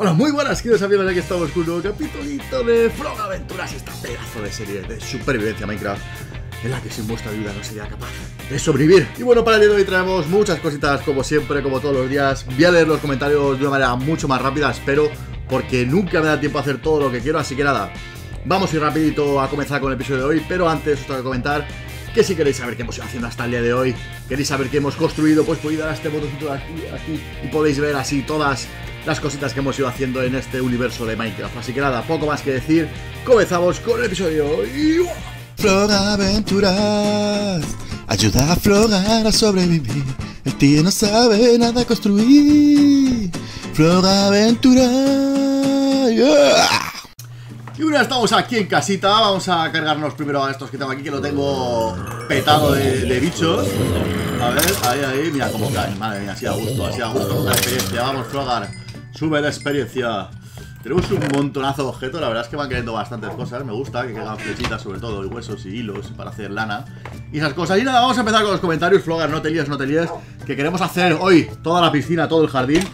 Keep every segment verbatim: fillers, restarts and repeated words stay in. Bueno, muy buenas, queridos amigos, aquí estamos con un nuevo capitulito de Flogaventuras, esta pedazo de serie de supervivencia Minecraft, en la que sin vuestra ayuda no sería capaz de sobrevivir. Y bueno, para el día de hoy traemos muchas cositas, como siempre, como todos los días. Voy a leer los comentarios de una manera mucho más rápida, espero, porque nunca me da tiempo a hacer todo lo que quiero, así que nada, vamos a ir rapidito a comenzar con el episodio de hoy, pero antes os tengo que comentar que si queréis saber qué hemos ido haciendo hasta el día de hoy, queréis saber qué hemos construido, pues podéis dar a este botoncito aquí, aquí y podéis ver así todas las cositas que hemos ido haciendo en este universo de Minecraft. Así que nada, poco más que decir, comenzamos con el episodio y... Flogaventuras, ayuda a Flogar a sobrevivir, el tío no sabe nada construir. Flogaventuras, yeah. Y una, estamos aquí en casita, vamos a cargarnos primero a estos que tengo aquí, que lo tengo petado de, de bichos. A ver, ahí, ahí, mira cómo caen, madre mía, así a gusto, así a gusto, con la experiencia, vamos Flogar, sube la experiencia. Tenemos un montonazo de objetos, la verdad es que van cayendo bastantes cosas, me gusta que caigan flechitas sobre todo, y huesos y hilos para hacer lana y esas cosas. Y nada, vamos a empezar con los comentarios, Flogar, no te líes, no te líes, que queremos hacer hoy toda la piscina, todo el jardín.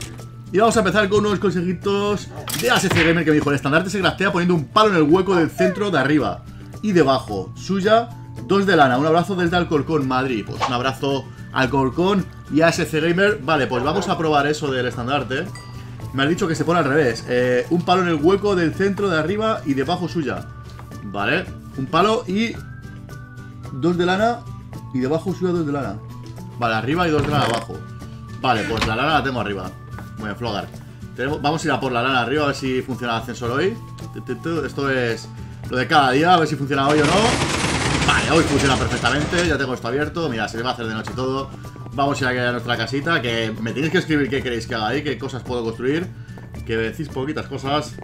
Y vamos a empezar con unos consejitos de A S C Gamer, que me dijo: el estandarte se craftea poniendo un palo en el hueco del centro de arriba y debajo. Suya, dos de lana. Un abrazo desde Alcorcón, Madrid. Pues un abrazo Alcorcón y A S C Gamer. Vale, pues vamos a probar eso del estandarte. Me han dicho que se pone al revés. Eh, un palo en el hueco del centro de arriba y debajo suya. Vale, un palo y dos de lana y debajo suya dos de lana. Vale, arriba y dos de lana abajo. Vale, pues la lana la tengo arriba. Muy bien, Flogar. Tenemos, vamos a ir a por la lana arriba a ver si funciona el ascensor hoy. Esto es lo de cada día, a ver si funciona hoy o no. Vale, hoy funciona perfectamente, ya tengo esto abierto. Mira, se va a hacer de noche todo. Vamos a ir a nuestra casita, que me tenéis que escribir qué queréis que haga ahí, qué cosas puedo construir, que decís poquitas cosas.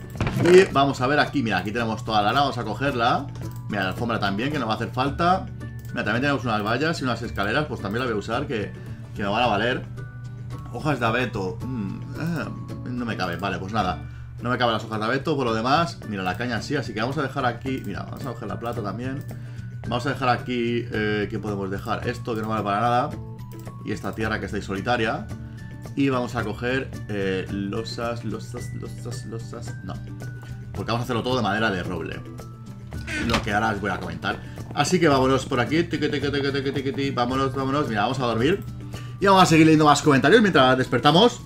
Y vamos a ver aquí, mira, aquí tenemos toda la lana, vamos a cogerla. Mira, la alfombra también, que nos va a hacer falta. Mira, también tenemos unas vallas y unas escaleras, pues también las voy a usar, que, que me van a valer. Hojas de abeto, mm, eh, no me cabe, vale, pues nada, no me caben las hojas de abeto, por lo demás, mira, la caña sí, así que vamos a dejar aquí, mira, vamos a coger la plata también, vamos a dejar aquí, eh, ¿qué podemos dejar? Esto que no vale para nada, y esta tierra que estáis solitaria, y vamos a coger eh, losas, losas, losas, losas, no, porque vamos a hacerlo todo de madera de roble, lo que ahora os voy a comentar, así que vámonos por aquí, tiqui, tiqui, tiqui, tiqui, tiqui, tiqui, vámonos, vámonos, mira, vamos a dormir. Y vamos a seguir leyendo más comentarios mientras despertamos.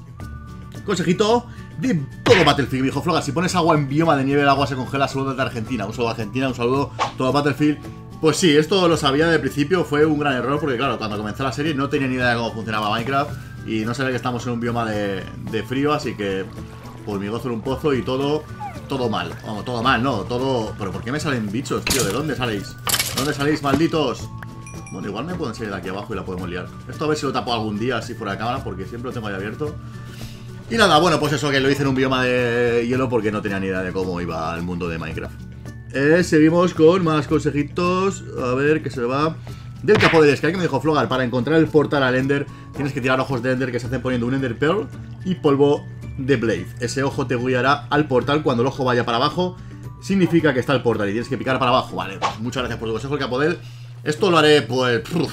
Consejito de todo Battlefield, me dijo Flogar: si pones agua en bioma de nieve, el agua se congela. Saludos desde Argentina. Un saludo a Argentina, un saludo a todo Battlefield. Pues sí, esto lo sabía de principio, fue un gran error porque claro, cuando comenzó la serie no tenía ni idea de cómo funcionaba Minecraft y no sabía que estamos en un bioma de, de frío, así que por mi gozo en un pozo y todo, todo mal. Vamos, todo mal, no, todo... Pero ¿por qué me salen bichos, tío? ¿De dónde saléis? ¿De dónde salís, malditos? Bueno, igual me pueden salir de aquí abajo y la podemos liar. Esto a ver si lo tapo algún día así fuera de cámara, porque siempre lo tengo ahí abierto. Y nada, bueno, pues eso, que lo hice en un bioma de hielo porque no tenía ni idea de cómo iba el mundo de Minecraft. eh, Seguimos con más consejitos. A ver, que se va del Capodel, que me dijo Flogar: para encontrar el portal al Ender tienes que tirar ojos de Ender que se hacen poniendo un Ender Pearl y polvo de Blaze. Ese ojo te guiará al portal. Cuando el ojo vaya para abajo significa que está el portal y tienes que picar para abajo. Vale, pues muchas gracias por tu consejo, el Capodel. Esto lo haré, pues, pruf,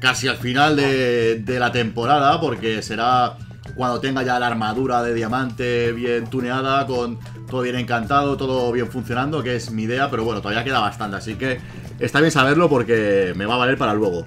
casi al final de, de la temporada, porque será cuando tenga ya la armadura de diamante bien tuneada, con todo bien encantado, todo bien funcionando, que es mi idea, pero bueno, todavía queda bastante, así que está bien saberlo porque me va a valer para luego.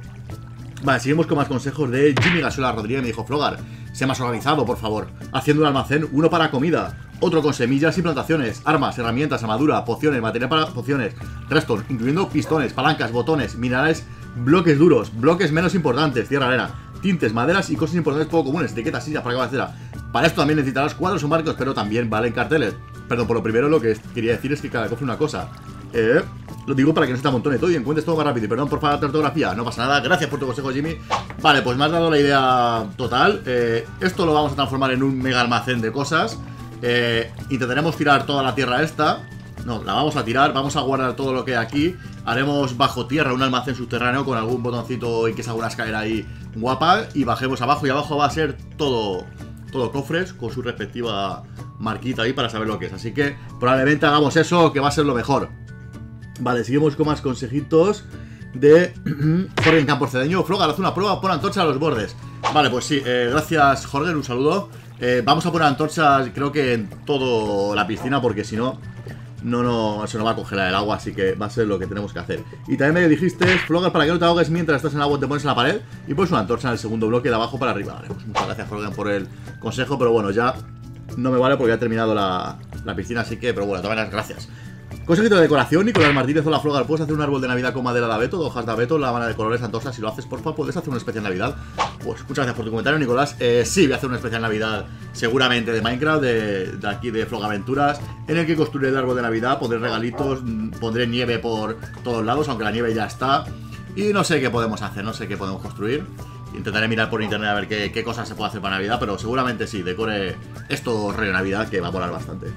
Vale, seguimos con más consejos de Jimmy Gasola Rodríguez, me dijo: Flogar, sé más organizado, por favor, haciendo un almacén, uno para comida, otro con semillas y plantaciones, armas, herramientas, armadura, pociones, material para pociones, redstone, incluyendo pistones, palancas, botones, minerales, bloques duros, bloques menos importantes, tierra, arena, tintes, maderas y cosas importantes poco comunes, etiquetas, sillas, para cabecera. Para esto también necesitarás cuadros o marcos, pero también valen carteles. Perdón, por lo primero lo que quería decir es que cada cofre una cosa. Eh, lo digo para que no se te amontone todo y encuentres todo más rápido. Y perdón por falta de ortografía, no pasa nada, gracias por tu consejo, Jimmy. Vale, pues me has dado la idea total. Eh, esto lo vamos a transformar en un mega almacén de cosas. Eh, intentaremos tirar toda la tierra esta. No, la vamos a tirar, vamos a guardar todo lo que hay aquí. Haremos bajo tierra un almacén subterráneo con algún botoncito y que salga una escalera ahí guapa. Y bajemos abajo, y abajo va a ser todo, todo cofres con su respectiva marquita ahí para saber lo que es. Así que probablemente hagamos eso, que va a ser lo mejor. Vale, seguimos con más consejitos de Jorge en Campo Cedeño. Flogar, haz una prueba, pon antorcha a los bordes. Vale, pues sí, eh, gracias Jorge, un saludo. Eh, vamos a poner antorchas, creo que en toda la piscina, porque si no, no, no se nos va a congelar el agua, así que va a ser lo que tenemos que hacer. Y también me dijiste, Flogar, para que no te ahogues mientras estás en el agua, te pones en la pared y pones una antorcha en el segundo bloque de abajo para arriba. Vale, pues muchas gracias, Jorge, por el consejo, pero bueno, ya no me vale porque ya he terminado la, la piscina, así que, pero bueno, todas las gracias. Consejito de decoración, Nicolás Martínez, hola Flogar, ¿puedes hacer un árbol de Navidad con madera de abeto, de hojas de abeto, la habana de colores, antorcha? Si lo haces, porfa, ¿puedes hacer una especial Navidad? Pues muchas gracias por tu comentario, Nicolás. Eh, sí, voy a hacer una especial Navidad, seguramente de Minecraft, de, de aquí de Flogaventuras, en el que construiré el árbol de Navidad, pondré regalitos, pondré nieve por todos lados, aunque la nieve ya está. Y no sé qué podemos hacer, no sé qué podemos construir. Intentaré mirar por internet a ver qué, qué cosas se puede hacer para Navidad, pero seguramente sí, decore esto rollo Navidad, que va a volar bastante.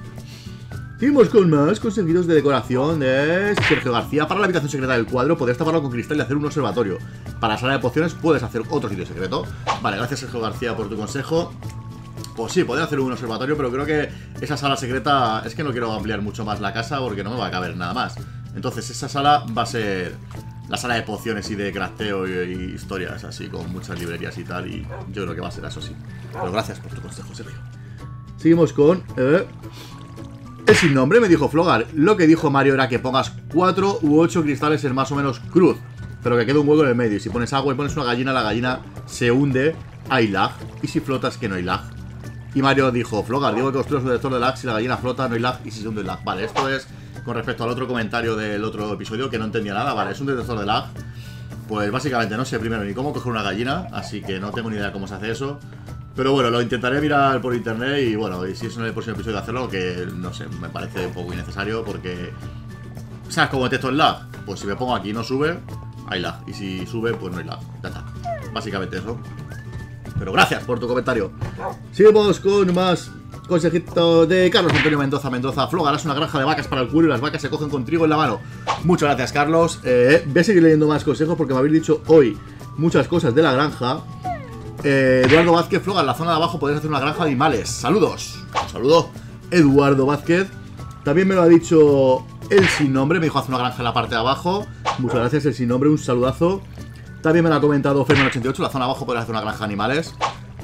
Seguimos con más conseguidos de decoración de Sergio García. Para la habitación secreta del cuadro, podrías taparlo con cristal y hacer un observatorio. Para la sala de pociones puedes hacer otro sitio secreto. Vale, gracias Sergio García por tu consejo. Pues sí, podría hacer un observatorio, pero creo que esa sala secreta... Es que no quiero ampliar mucho más la casa porque no me va a caber nada más. Entonces esa sala va a ser la sala de pociones y de crafteo y, y historias así, con muchas librerías y tal. Y yo creo que va a ser eso, sí. Pero gracias por tu consejo, Sergio. Seguimos con... Eh... Es sin nombre, me dijo Flogar. Lo que dijo Mario era que pongas cuatro u ocho cristales en más o menos cruz, pero que quede un hueco en el medio. Y si pones agua y pones una gallina, la gallina se hunde, hay lag. Y si flotas, que no hay lag. Y Mario dijo, Flogar, digo que construyas un detector de lag. Si la gallina flota, no hay lag. Y si se hunde, hay lag. Vale, esto es con respecto al otro comentario del otro episodio, que no entendía nada. Vale, es un detector de lag. Pues básicamente no sé primero ni cómo coger una gallina, así que no tengo ni idea de cómo se hace eso. Pero bueno, lo intentaré mirar por internet y bueno, y si es en el próximo episodio de hacerlo, que no sé, me parece un poco innecesario porque... ¿Sabes cómo detecto el lag? Pues si me pongo aquí y no sube, hay lag. Y si sube, pues no hay lag. Ya está. Básicamente eso. Pero gracias por tu comentario. Seguimos con más consejito de Carlos Antonio Mendoza. Mendoza, Flogar, harás una granja de vacas para el culo y las vacas se cogen con trigo en la mano. Muchas gracias, Carlos. Eh, voy a seguir leyendo más consejos porque me habéis dicho hoy muchas cosas de la granja. Eh, Eduardo Vázquez, Flogar, en la zona de abajo podrías hacer una granja de animales. Saludos. Un saludo, Eduardo Vázquez. También me lo ha dicho el sin nombre. Me dijo, haz una granja en la parte de abajo. Muchas gracias, el sin nombre. Un saludazo. También me lo ha comentado Ferman ochenta y ocho. La zona de abajo podrías hacer una granja de animales.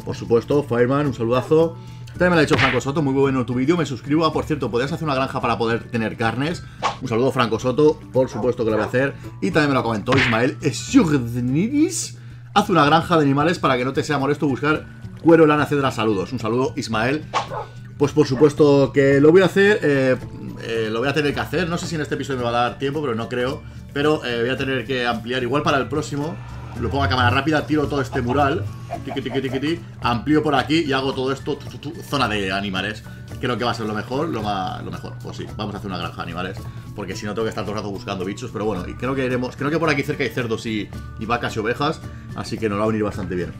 Por supuesto, Fireman, un saludazo. También me lo ha dicho Franco Soto. Muy bueno tu vídeo. Me suscribo. Ah, por cierto, podrías hacer una granja para poder tener carnes. Un saludo, Franco Soto. Por supuesto que lo voy a hacer. Y también me lo comentó Ismael Esyurdnidis. Haz una granja de animales para que no te sea molesto buscar cuero, lana, etcétera. Saludos. Un saludo, Ismael. Pues por supuesto que lo voy a hacer. Eh, eh, lo voy a tener que hacer. No sé si en este episodio me va a dar tiempo, pero no creo. Pero eh, voy a tener que ampliar. Igual para el próximo. Lo pongo a cámara rápida. Tiro todo este mural. Tiqui, tiqui, tiqui, tiqui, amplío por aquí y hago todo esto. Tu, tu, tu, zona de animales. Creo que va a ser lo mejor. Lo, más, lo mejor. Pues sí, vamos a hacer una granja de animales. Porque si no tengo que estar todo el rato buscando bichos. Pero bueno, y creo que iremos. Creo que por aquí cerca hay cerdos y, y vacas y ovejas. Así que nos va a venir bastante bien.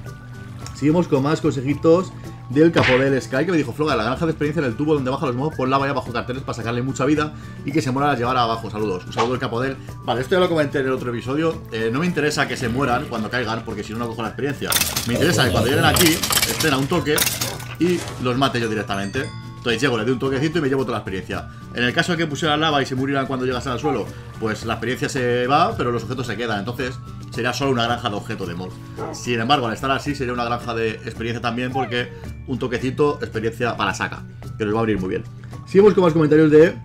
Seguimos con más consejitos del Capodel Sky, que me dijo, Floga, la granja de experiencia en el tubo donde baja los mobs, pon la valla bajo carteles para sacarle mucha vida y que se mueran al llevar abajo. Saludos. Un saludo del Capodel. Vale, esto ya lo comenté en el otro episodio. Eh, no me interesa que se mueran cuando caigan, porque si no, no cojo la experiencia. Me interesa que cuando lleguen aquí, estén a un toque y los mate yo directamente. Entonces llego, le doy un toquecito y me llevo toda la experiencia. En el caso de que pusieran lava y se murieran cuando llegas al suelo, pues la experiencia se va, pero los objetos se quedan. Entonces sería solo una granja de objeto de mod. Sin embargo, al estar así sería una granja de experiencia también, porque un toquecito, experiencia para saca, que nos va a venir muy bien. Seguimos con más comentarios de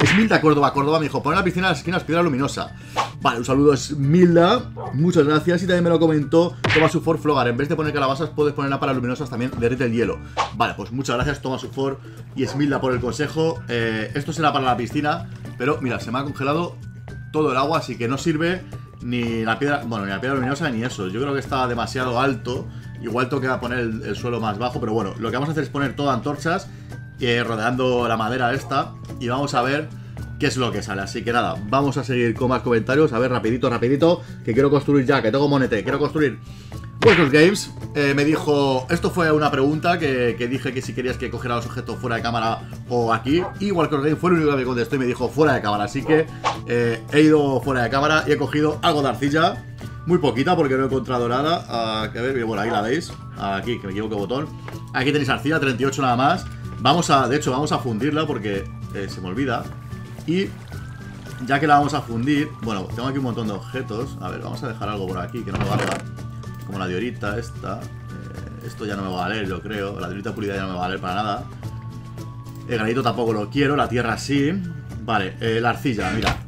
Esmilda Córdoba. Córdoba me dijo, pon en la piscina de las esquinas piedra luminosa. Vale, un saludo Esmilda, muchas gracias. Y también me lo comentó Toma sufor, Flogar, en vez de poner calabazas puedes poner lámparas luminosas, también derrite el hielo. Vale, pues muchas gracias Toma sufor y Esmilda por el consejo. eh, Esto será para la piscina, pero mira, se me ha congelado todo el agua, así que no sirve ni la piedra, bueno, ni la piedra luminosa ni eso. Yo creo que está demasiado alto. Igual toca poner el, el suelo más bajo, pero bueno, lo que vamos a hacer es poner todas antorchas eh, rodeando la madera esta, y vamos a ver qué es lo que sale. Así que nada, vamos a seguir con más comentarios. A ver, rapidito, rapidito, que quiero construir ya, que tengo monete, quiero construir. Walkers Games eh, me dijo, esto fue una pregunta que, que dije que si querías que cogiera los objetos fuera de cámara o aquí, y Walkers Games fue el único que me contestó y me dijo fuera de cámara, así que eh, he ido fuera de cámara y he cogido algo de arcilla, muy poquita porque no he encontrado nada. Ah, que a ver, bueno, ahí la veis, aquí, que me equivoco botón, aquí tenéis arcilla, treinta y ocho nada más. Vamos a, de hecho vamos a fundirla porque eh, se me olvida, y ya que la vamos a fundir, bueno, tengo aquí un montón de objetos, a ver, vamos a dejar algo por aquí que no me va a pegar. Como la de ahorita, esta. Eh, Esto ya no me va a valer, yo creo. La tirita pulida ya no me va a valer para nada. El granito tampoco lo quiero, la tierra sí. Vale, eh, la arcilla, mira.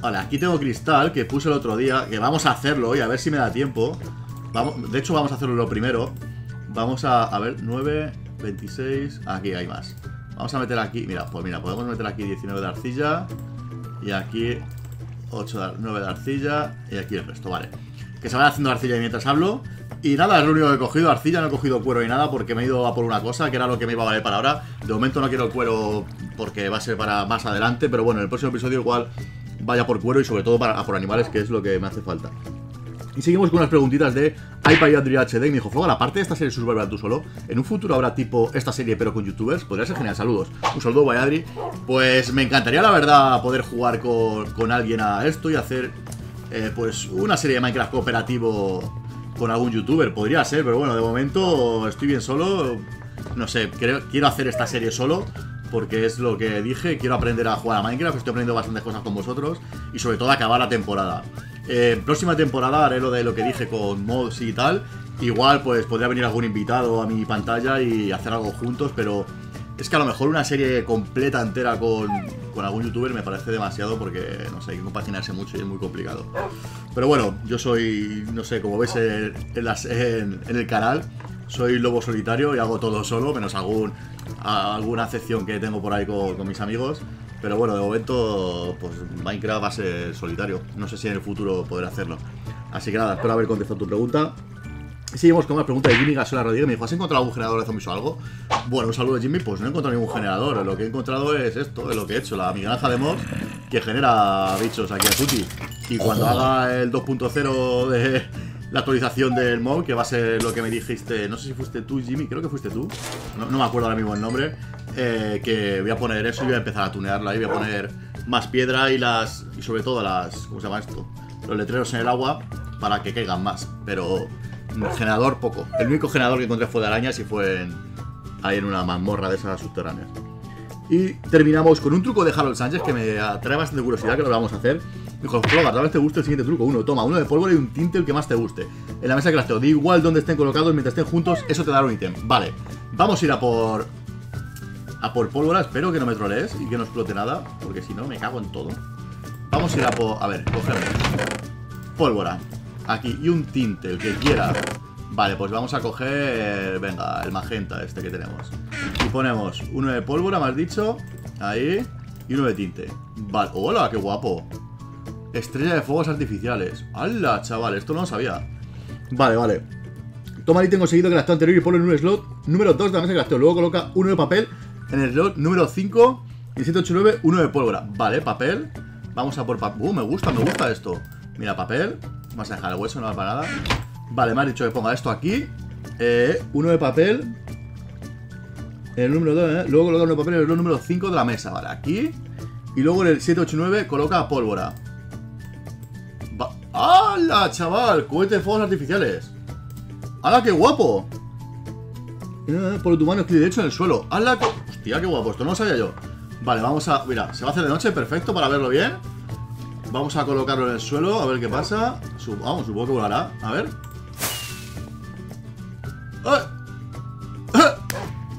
Vale, aquí tengo cristal que puse el otro día, que vamos a hacerlo hoy, a ver si me da tiempo. Vamos, de hecho, vamos a hacerlo lo primero. Vamos a, a ver, nueve, veintiséis... Aquí hay más. Vamos a meter aquí, mira, pues mira, podemos meter aquí diecinueve de arcilla. Y aquí ocho, nueve de arcilla. Y aquí el resto, vale. Que se vaya haciendo arcilla mientras hablo. Y nada, es lo único que he cogido, arcilla, no he cogido cuero ni nada porque me he ido a por una cosa que era lo que me iba a valer para ahora. De momento no quiero cuero porque va a ser para más adelante, pero bueno, en el próximo episodio igual vaya por cuero y sobre todo para, por animales, que es lo que me hace falta. Y seguimos con unas preguntitas de Payadri H D. Y me dijo, Flogar, aparte de esta serie Survival tú solo, ¿en un futuro habrá tipo esta serie pero con youtubers? Podría ser genial, saludos. Un saludo, Payadri. Pues me encantaría, la verdad, poder jugar con, con alguien a esto y hacer eh, pues una serie de Minecraft cooperativo con algún youtuber. Podría ser, pero bueno, de momento estoy bien solo. No sé, creo, quiero hacer esta serie solo porque es lo que dije, quiero aprender a jugar a Minecraft, estoy aprendiendo bastantes cosas con vosotros y sobre todo acabar la temporada. Eh, próxima temporada haré lo de lo que dije con mods y tal. Igual pues podría venir algún invitado a mi pantalla y hacer algo juntos, pero es que a lo mejor una serie completa entera con, con algún youtuber me parece demasiado porque, no sé, hay que compaginarse mucho y es muy complicado. Pero bueno, yo soy, no sé, como veis en, en, las, en, en el canal, soy lobo solitario y hago todo solo, menos algún, a, alguna excepción que tengo por ahí con, con mis amigos. Pero bueno, de momento, pues Minecraft va a ser solitario. No sé si en el futuro podré hacerlo. Así que nada, espero haber contestado tu pregunta. Y seguimos con una pregunta de Jimmy Gasola Rodríguez. Me dijo, ¿has encontrado algún generador de zombies o algo? Bueno, un saludo, Jimmy. Pues no he encontrado ningún generador. Lo que he encontrado es esto, es lo que he hecho. La mi granja de mods que genera bichos aquí a tutti. Y cuando haga el dos punto cero de la actualización del mod, que va a ser lo que me dijiste, no sé si fuiste tú, Jimmy, creo que fuiste tú, no, no me acuerdo ahora mismo el nombre, eh, que voy a poner eso y voy a empezar a tunearla y voy a poner más piedra y las, y sobre todo las, ¿cómo se llama esto? Los letreros en el agua para que caigan más, pero generador poco. El único generador que encontré fue de arañas y fue en, ahí en una mazmorra de esas subterráneas. Y terminamos con un truco de Harold Sánchez que me atrae bastante curiosidad, que lo vamos a hacer. Dijo, Flogar, tal vez te guste el siguiente truco. Uno, toma, uno de pólvora y un tinte, el que más te guste. En la mesa que las tengo, da igual donde estén colocados, mientras estén juntos, eso te dará un ítem. Vale, vamos a ir a por a por pólvora, espero que no me trolees y que no explote nada, porque si no me cago en todo. Vamos a ir a por, a ver, cogemos pólvora, aquí, y un tinte, el que quiera. Vale, pues vamos a coger, venga, el magenta este que tenemos. Y ponemos uno de pólvora, me has dicho, ahí, y uno de tinte. Vale, hola, qué guapo. Estrella de fuegos artificiales. ¡Hala, chaval! Esto no lo sabía. Vale, vale. Toma el ítem conseguido que la anterior y ponlo en un slot número dos de la mesa que gasteo. Luego coloca uno de papel en el slot número cinco y siete ocho nueve, uno de pólvora. Vale, papel. Vamos a por papel. Uh, me gusta, me gusta esto. Mira, papel. Vamos a dejar el hueso, no va para nada. Vale, me has dicho que ponga esto aquí. Eh, uno de papel. En el número dos, ¿eh? Luego coloca uno de papel en el slot número cinco de la mesa. Vale, aquí. Y luego en el siete ocho nueve coloca pólvora. ¡Hala, chaval! Cohete de fuegos artificiales. ¡Hala, qué guapo! Eh, por tu mano, clic derecho en el suelo. ¡Hala, qué... Hostia, qué guapo! Esto no lo sabía yo. Vale, vamos a... Mira, se va a hacer de noche, perfecto, para verlo bien. Vamos a colocarlo en el suelo, a ver qué pasa. Sub... Vamos, supongo que volará. A ver. ¡Oh!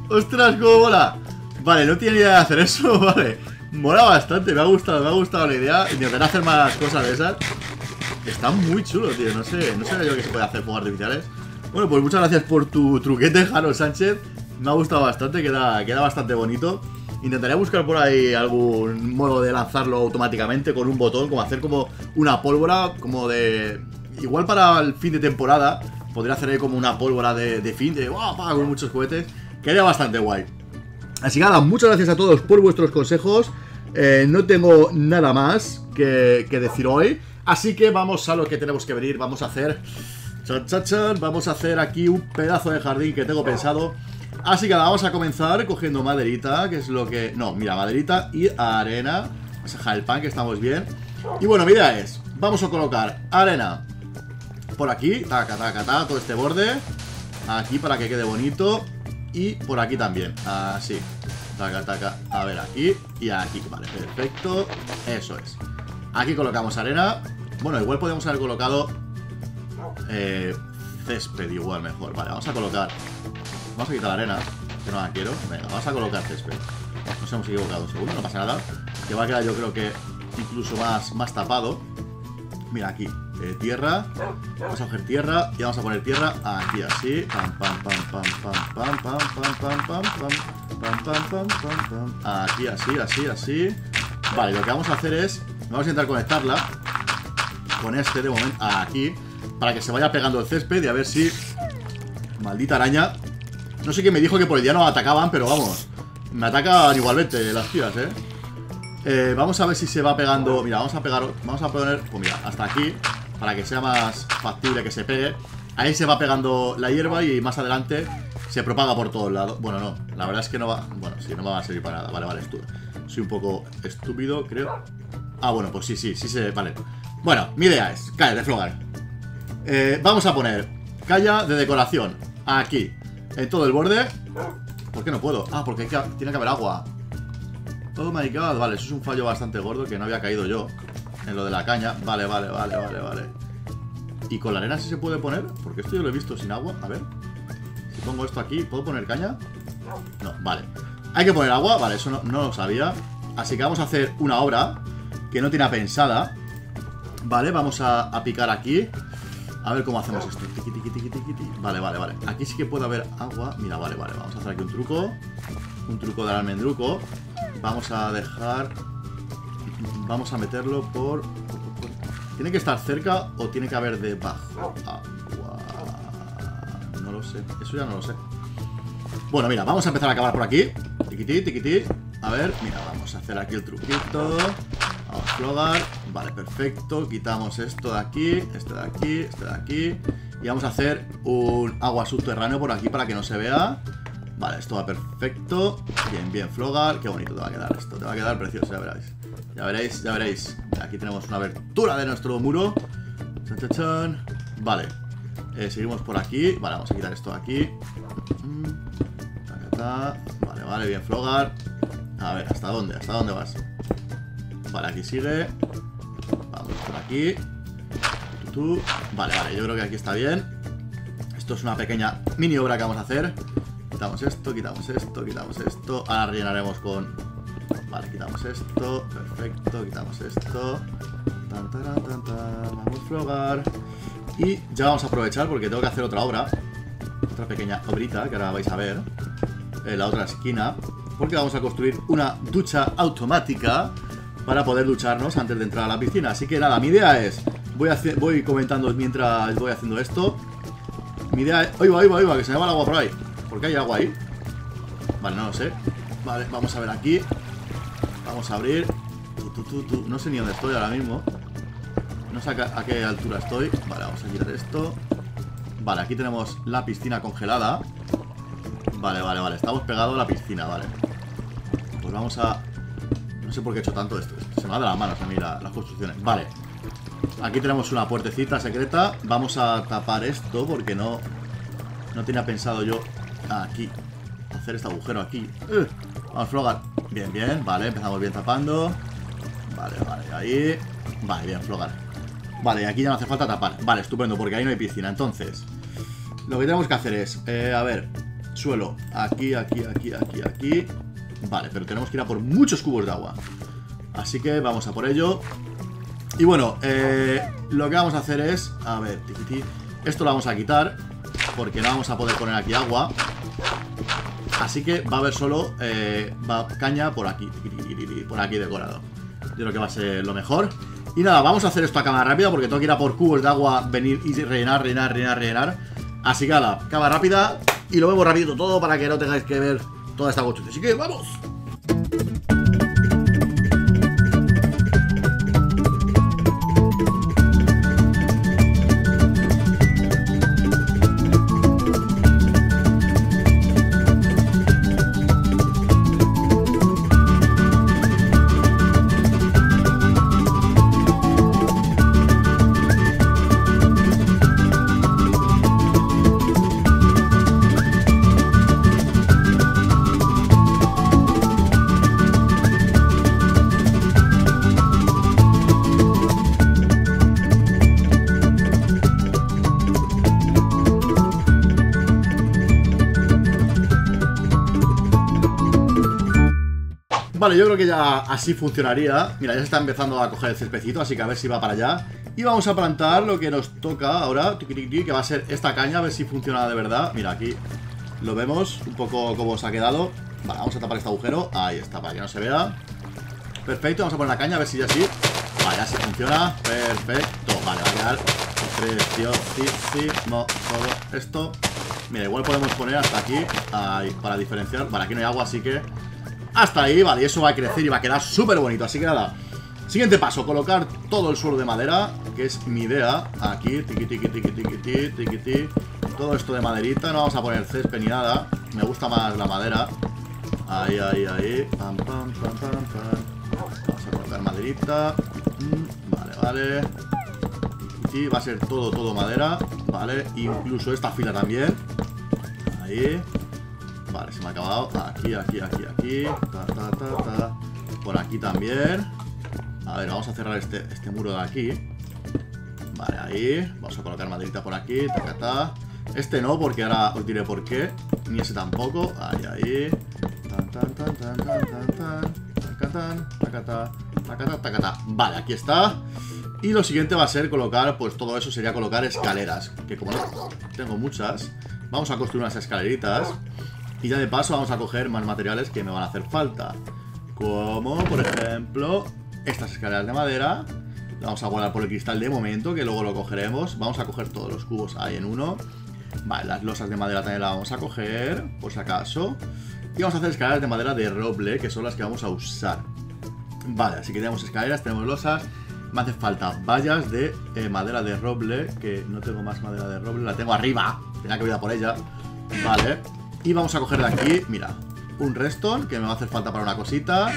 ¡Oh! ¡Ostras, cómo mola! Vale, no tiene idea de hacer eso, vale. Mola bastante, me ha gustado, me ha gustado la idea. Intentaré hacer más cosas de esas. Están muy chulos, tío, no sé, no sé yo que se puede hacer fuegos artificiales. Bueno, pues muchas gracias por tu truquete, Harold Sánchez. Me ha gustado bastante, queda, queda bastante bonito. Intentaré buscar por ahí algún modo de lanzarlo automáticamente con un botón, como hacer como una pólvora, como de... Igual para el fin de temporada, podría hacer ahí como una pólvora de, de fin, de... ¡Wow! Con muchos cohetes, quedaría bastante guay. Así que nada, muchas gracias a todos por vuestros consejos. Eh, no tengo nada más que, que decir hoy. Así que vamos a lo que tenemos que venir. Vamos a hacer... Chan, chan, chan, vamos a hacer aquí un pedazo de jardín que tengo pensado. Así que ahora vamos a comenzar cogiendo maderita, que es lo que... No, mira, maderita y arena. Vamos a dejar el pan, que estamos bien. Y bueno, mi idea es... Vamos a colocar arena por aquí. Taca, taca, taca, todo este borde. Aquí para que quede bonito. Y por aquí también. Así. Taca, taca. A ver, aquí y aquí. Vale, perfecto. Eso es. Aquí colocamos arena. Bueno, igual podemos haber colocado eh, césped igual mejor. Vale, vamos a colocar. Vamos a quitar la arena, que no la quiero. Venga, vamos a colocar césped. Nos hemos equivocado un segundo, no pasa nada. Que va a quedar, yo creo que incluso más, más tapado. Mira, aquí, eh, tierra. Vamos a coger tierra y vamos a poner tierra aquí, así. Pam, pam, pam, pam, pam, pam, pam, pam, pam, pam, pam, pam, pam, pam, pam. Aquí, así, así, así. Vale, lo que vamos a hacer es, vamos a intentar conectarla con este de momento, aquí, para que se vaya pegando el césped y a ver si... Maldita araña. No sé quién me dijo que por el día nos atacaban, pero vamos, me atacan igualmente las tías, eh. Eh, vamos a ver si se va pegando. Mira, vamos a pegar, vamos a poner, pues mira, hasta aquí, para que sea más factible que se pegue. Ahí se va pegando la hierba y más adelante se propaga por todos lados. Bueno, no, la verdad es que no va, bueno, sí, no va a servir para nada. Vale, vale, estuve, soy un poco estúpido, creo. Ah, bueno, pues sí, sí, sí se, vale. Bueno, mi idea es, cállate, Flogar. Eh, vamos a poner calla de decoración, aquí, en todo el borde. ¿Por qué no puedo? Ah, porque hay que, tiene que haber agua. Oh my god, vale, eso es un fallo bastante gordo que no había caído yo en lo de la caña. Vale, vale, vale, vale, vale. ¿Y con la arena sí se puede poner? Porque esto yo lo he visto sin agua, a ver. Si pongo esto aquí, ¿puedo poner caña? No, vale. Hay que poner agua, vale, eso no, no lo sabía. Así que vamos a hacer una obra que no tiene pensada. Vale, vamos a, a picar aquí. A ver cómo hacemos esto. Tiki, tiki, tiki, tiki, tiki. Vale, vale, vale. Aquí sí que puede haber agua. Mira, vale, vale, vamos a hacer aquí un truco. Un truco del almendruco. Vamos a dejar... Vamos a meterlo por... ¿Tiene que estar cerca o tiene que haber debajo? Agua... No lo sé. Eso ya no lo sé. Bueno, mira, vamos a empezar a acabar por aquí. Tiquití, tiquití. A ver, mira, vamos a hacer aquí el truquito. Vamos a probar. Vale, perfecto. Quitamos esto de aquí, esto de aquí, esto de aquí. Y vamos a hacer un agua subterráneo por aquí para que no se vea. Vale, esto va perfecto. Bien, bien, Flogar. Qué bonito te va a quedar esto. Te va a quedar precioso, ya veréis. Ya veréis, ya veréis. Aquí tenemos una abertura de nuestro muro. Chan, chan, chan. Vale. Eh, seguimos por aquí. Vale, vamos a quitar esto de aquí. Vale, vale, bien, Flogar. A ver, ¿hasta dónde? ¿Hasta dónde vas? Vale, aquí sigue. Vamos por aquí. Vale, vale, yo creo que aquí está bien. Esto es una pequeña mini obra que vamos a hacer. Quitamos esto, quitamos esto, quitamos esto. Ahora rellenaremos con... Vale, quitamos esto, perfecto. Quitamos esto. Tan, tan, tan, tan. Vamos a Flogar. Y ya vamos a aprovechar porque tengo que hacer otra obra. Otra pequeña obrita que ahora vais a ver en la otra esquina. Porque vamos a construir una ducha automática para poder ducharnos antes de entrar a la piscina. Así que nada, mi idea es... Voy, hace, voy comentando mientras voy haciendo esto. Mi idea es... ¡Oiva, oiva, oiva! Que se me va el agua por ahí. ¿Por qué hay agua ahí? Vale, no lo sé. Vale, vamos a ver aquí. Vamos a abrir. Tu, tu, tu, tu. No sé ni dónde estoy ahora mismo. No sé a qué altura estoy. Vale, vamos a quitar esto. Vale, aquí tenemos la piscina congelada. Vale, vale, vale. Estamos pegados a la piscina, vale. Pues vamos a... No sé por qué he hecho tanto esto. Se me va de las manos a mí la, las construcciones. Vale. Aquí tenemos una puertecita secreta. Vamos a tapar esto porque no... No tenía pensado yo... Aquí, hacer este agujero aquí. uh, Vamos, Flogar. Bien, bien, vale, empezamos bien tapando. Vale, vale, ahí. Vale, bien, Flogar. Vale, aquí ya no hace falta tapar. Vale, estupendo, porque ahí no hay piscina. Entonces, lo que tenemos que hacer es eh, a ver, suelo. Aquí, aquí, aquí, aquí, aquí. Vale, pero tenemos que ir a por muchos cubos de agua. Así que vamos a por ello. Y bueno, eh, lo que vamos a hacer es... A ver, tititi. Esto lo vamos a quitar porque no vamos a poder poner aquí agua. Así que va a haber solo eh, va caña por aquí. Por aquí decorado. Yo creo que va a ser lo mejor. Y nada, vamos a hacer esto a cámara rápida porque tengo que ir a por cubos de agua. Venir y rellenar, rellenar, rellenar, rellenar. Así que nada, cámara rápida. Y lo vemos rapidito todo para que no tengáis que ver toda esta cuestión. Así que ¡vamos! Vale, yo creo que ya así funcionaría. Mira, ya se está empezando a coger el céspedcito, así que a ver si va para allá. Y vamos a plantar lo que nos toca ahora, que va a ser esta caña, a ver si funciona de verdad. Mira, aquí lo vemos, un poco como se ha quedado. Vale, vamos a tapar este agujero. Ahí está, para que no se vea. Perfecto, vamos a poner la caña, a ver si ya sí. Vale, ya sí funciona, perfecto. Vale, va a quedar preciosísimo todo esto. Mira, igual podemos poner hasta aquí, ahí, para diferenciar. Vale, aquí no hay agua, así que hasta ahí, vale, y eso va a crecer y va a quedar súper bonito. Así que nada, siguiente paso, colocar todo el suelo de madera, que es mi idea. Aquí, tiqui, tiqui, tiqui, tiqui, tiqui, tiqui, tiqui. Todo esto de maderita, no vamos a poner césped ni nada. Me gusta más la madera. Ahí, ahí, ahí. Pam, pam, pam, pam, pam. Vamos a colocar maderita. Vale, vale. Y va a ser todo, todo madera. Vale, incluso esta fila también. Ahí. Vale, se me ha acabado. Aquí, aquí, aquí, aquí. Ta, ta, ta, ta. Por aquí también. A ver, vamos a cerrar este, este muro de aquí. Vale, ahí. Vamos a colocar maderita por aquí. Ta, ta, ta. Este no, porque ahora os diré por qué. Ni ese tampoco. Ahí, ahí. Tan, tan, tan, tan, tan, tan, tan. Tacatán, tacatá, tacatá, tacatá. Vale, aquí está. Y lo siguiente va a ser colocar, pues todo eso sería colocar escaleras. Que como no tengo muchas, vamos a construir unas escaleritas. Y ya de paso vamos a coger más materiales que me van a hacer falta. Como, por ejemplo, estas escaleras de madera. Las vamos a guardar por el cristal de momento, que luego lo cogeremos. Vamos a coger todos los cubos ahí en uno. Vale, las losas de madera también las vamos a coger, por si acaso. Y vamos a hacer escaleras de madera de roble, que son las que vamos a usar. Vale, así que tenemos escaleras, tenemos losas. Me hace falta vallas de eh, madera de roble, que no tengo más madera de roble. La tengo arriba, tenía que ir a por ella. Vale, y vamos a coger de aquí, mira, un redstone, que me va a hacer falta para una cosita.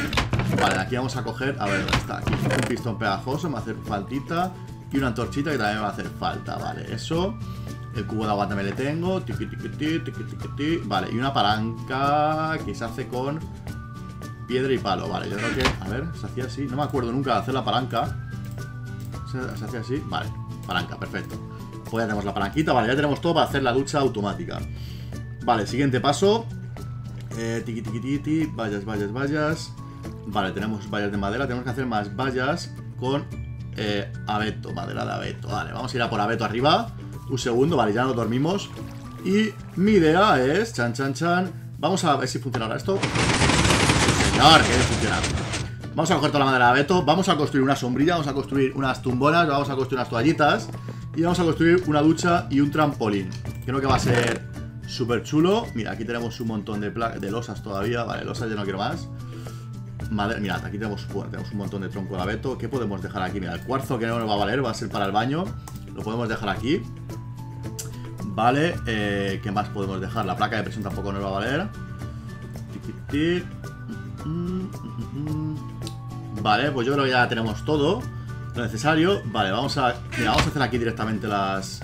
Vale, de aquí vamos a coger, a ver, está aquí un pistón pegajoso, me va a hacer faltita. Y una antorchita que también me va a hacer falta, vale, eso. El cubo de agua también le tengo. Tiqui, tiqui, tiqui, tiqui, tiqui. Vale, y una palanca que se hace con piedra y palo. Vale, yo creo que, a ver, se hacía así. No me acuerdo nunca de hacer la palanca. Se, se hacía así, vale, palanca, perfecto. Pues ya tenemos la palanquita, vale, ya tenemos todo para hacer la ducha automática. Vale, siguiente paso. eh, Tiqui, tiqui, tiqui, vallas, vallas, vallas. Vale, tenemos vallas de madera. Tenemos que hacer más vallas con eh, abeto, madera de abeto. Vale, vamos a ir a por abeto arriba. Un segundo, vale, ya nos dormimos. Y mi idea es, chan, chan, chan, vamos a ver si funciona ahora esto. Señor, que debe funcionar. Vamos a coger toda la madera de abeto. Vamos a construir una sombrilla, vamos a construir unas tumbonas, vamos a construir unas toallitas. Y vamos a construir una ducha y un trampolín. Creo que va a ser súper chulo. Mira, aquí tenemos un montón de, de losas todavía. Vale, losas ya no quiero más. Madre, mirad, aquí tenemos, bueno, tenemos un montón de tronco de abeto. ¿Qué podemos dejar aquí? Mira, el cuarzo que no nos va a valer, va a ser para el baño. Lo podemos dejar aquí. Vale, eh, ¿qué más podemos dejar? La placa de presión tampoco nos va a valer. Vale, pues yo creo que ya tenemos todo lo necesario. Vale, vamos a, mira, vamos a hacer aquí directamente las,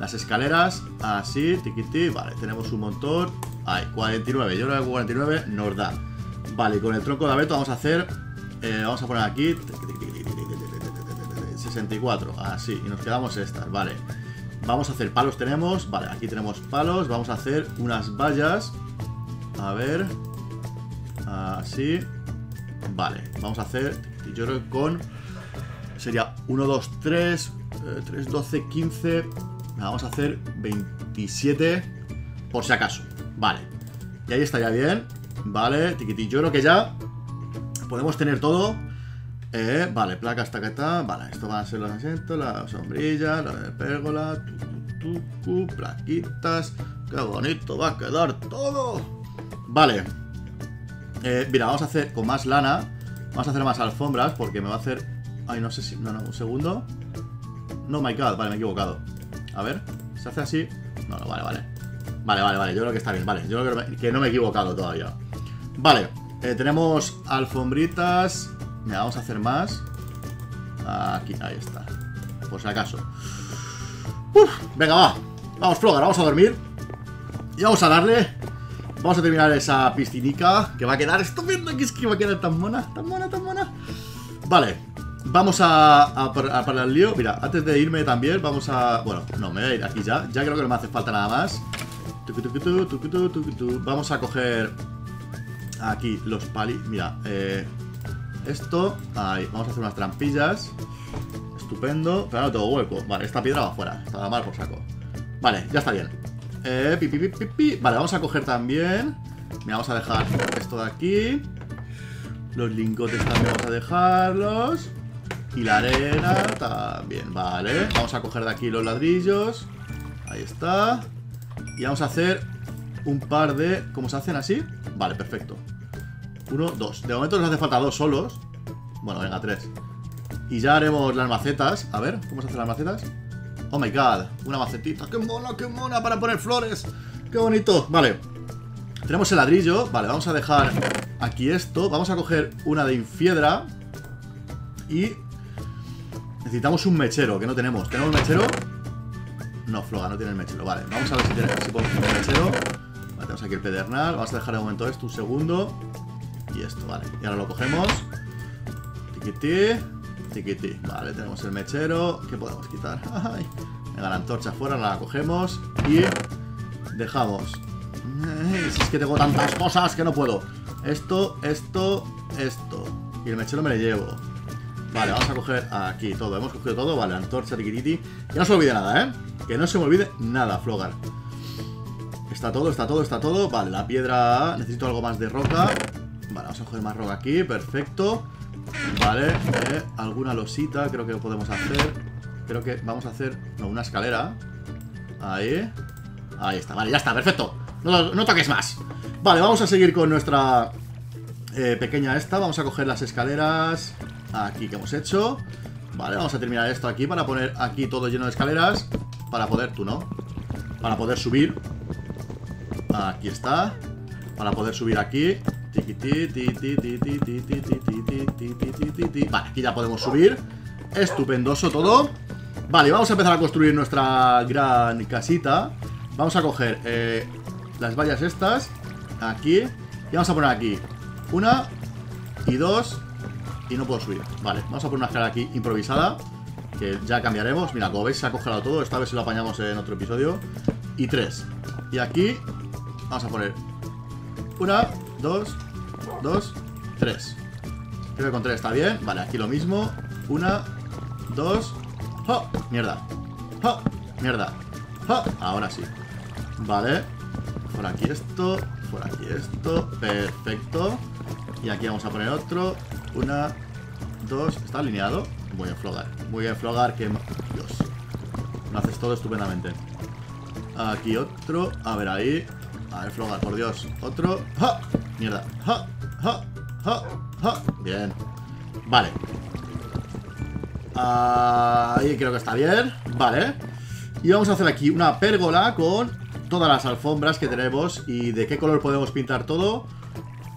las escaleras. Así, tiquití. Vale, tenemos un montón. Ahí, cuarenta y nueve. Yo creo que cuarenta y nueve nos da. Vale, con el tronco de abeto vamos a hacer, eh, vamos a poner aquí sesenta y cuatro. Así, y nos quedamos estas, vale. Vamos a hacer palos, tenemos, vale, aquí tenemos palos. Vamos a hacer unas vallas. A ver. Así. Vale, vamos a hacer, yo creo que con, sería uno, dos, tres, tres, doce, quince. Vamos a hacer veintisiete, por si acaso. Vale, y ahí estaría bien. Vale, tiquití, yo creo que ya podemos tener todo. Eh, vale, placas, tacatá. Vale, esto van a ser los asientos, la sombrilla, la de pérgola, tu, tu, tu, plaquitas. Qué bonito va a quedar todo. Vale, eh, mira, vamos a hacer con más lana. Vamos a hacer más alfombras porque me va a hacer... Ay, no sé si... No, no, un segundo. No, my God, vale, me he equivocado. A ver, se hace así. No, no, vale, vale. Vale, vale, vale, yo creo que está bien, vale. Yo creo que no me he equivocado todavía. Vale, eh, tenemos alfombritas... Mira, vamos a hacer más. Aquí, ahí está. Por si acaso. Uf, venga, va. Vamos, Flogar, vamos a dormir. Y vamos a darle. Vamos a terminar esa piscinica, que va a quedar estupenda, que es que va a quedar tan mona, tan mona, tan mona. Vale, vamos a, a, a parar el lío. Mira, antes de irme también, vamos a... Bueno, no, me voy a ir aquí ya. Ya creo que no me hace falta nada más. Vamos a coger... aquí los pali. Mira, eh, esto. Ahí, vamos a hacer unas trampillas. Estupendo. Pero no tengo hueco. Vale, esta piedra va afuera. Está mal por saco. Vale, ya está bien. Eh, pi, pi, pi, pi, pi. Vale, vamos a coger también. Mira, vamos a dejar esto de aquí. Los lingotes también vamos a dejarlos. Y la arena también, vale. Vamos a coger de aquí los ladrillos. Ahí está. Y vamos a hacer un par de... ¿Cómo se hacen así? Vale, perfecto. Uno, dos. De momento nos hace falta dos solos. Bueno, venga, tres. Y ya haremos las macetas. A ver, ¿cómo se hacen las macetas? Oh my god, una macetita. ¡Qué mona, qué mona! Para poner flores. ¡Qué bonito! Vale. Tenemos el ladrillo. Vale, vamos a dejar aquí esto. Vamos a coger una de infiedra. Y... necesitamos un mechero, que no tenemos. ¿Tenemos mechero? No, Floga, no tiene el mechero. Vale, vamos a ver si tenemos si podemos poner el mechero. Vale, tenemos aquí el pedernal. Vamos a dejar de momento esto un segundo. Y esto, vale. Y ahora lo cogemos. Tiquití. Tiquití. Vale, tenemos el mechero. ¿Qué podemos quitar? Ay, venga, la antorcha afuera, la cogemos. Y dejamos. Ay, si es que tengo tantas cosas que no puedo. Esto, esto, esto. Y el mechero me lo llevo. Vale, vamos a coger aquí todo. Hemos cogido todo. Vale, antorcha, tiquititi. Que no se me olvide nada, ¿eh? Que no se me olvide nada, Flogar. Está todo, está todo, está todo. Vale, la piedra... necesito algo más de roca. Vale, vamos a coger más roca aquí. Perfecto. Vale, eh, alguna losita creo que podemos hacer. Creo que vamos a hacer... no, una escalera. Ahí. Ahí está. Vale, ya está. Perfecto. No, no toques más. Vale, vamos a seguir con nuestra... Eh, pequeña esta. Vamos a coger las escaleras... aquí que hemos hecho. Vale, vamos a terminar esto aquí para poner aquí todo lleno de escaleras. Para poder, tú no. Para poder subir. Aquí está. Para poder subir aquí. Vale, aquí ya podemos subir. Estupendoso todo. Vale, vamos a empezar a construir nuestra gran casita. Vamos a coger eh, las vallas estas. Aquí. Y vamos a poner aquí una y dos. Y no puedo subir. Vale, vamos a poner una escalera aquí improvisada. Que ya cambiaremos. Mira, como veis se ha congelado todo. Esta vez se lo apañamos en otro episodio. Y tres. Y aquí vamos a poner una, dos, dos, tres. Creo que con tres está bien. Vale, aquí lo mismo. Una, dos. ¡Oh! Mierda. ¡Oh! Mierda. ¡Oh! Ahora sí. Vale. Por aquí esto. Por aquí esto. Perfecto. Y aquí vamos a poner otro. Una, dos, está alineado. Muy bien, Flogar. Muy bien, Flogar. Que... Dios. Lo haces todo estupendamente. Aquí otro. A ver, ahí. A ver, Flogar, por Dios. Otro. ¡Ja! Mierda. ¡Ja! ¡Ja! ¡Ja! ¡Ja! Bien. Vale. Ahí creo que está bien. Vale. Y vamos a hacer aquí una pérgola con todas las alfombras que tenemos. Y de qué color podemos pintar todo.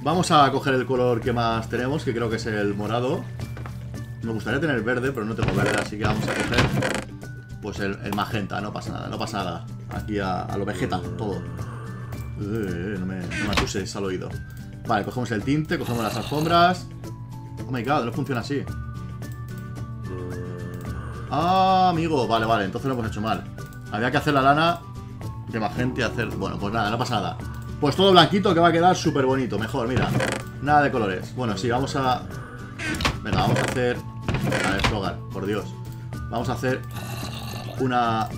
Vamos a coger el color que más tenemos, que creo que es el morado. Me gustaría tener verde, pero no tengo verde, así que vamos a coger pues el, el magenta, no pasa nada, no pasa nada. Aquí a, a lo vegeta, todo. Eh, no me, no me acuses al oído. Vale, cogemos el tinte, cogemos las alfombras. Oh my god, no funciona así. Ah, amigo, vale, vale, entonces lo hemos hecho mal. Había que hacer la lana de magenta y hacer... Bueno, pues nada, no pasa nada. Pues todo blanquito que va a quedar súper bonito. Mejor, mira. Nada de colores. Bueno, sí, vamos a... Venga, vamos a hacer... A ver, Flogar, por Dios. Vamos a hacer... Una...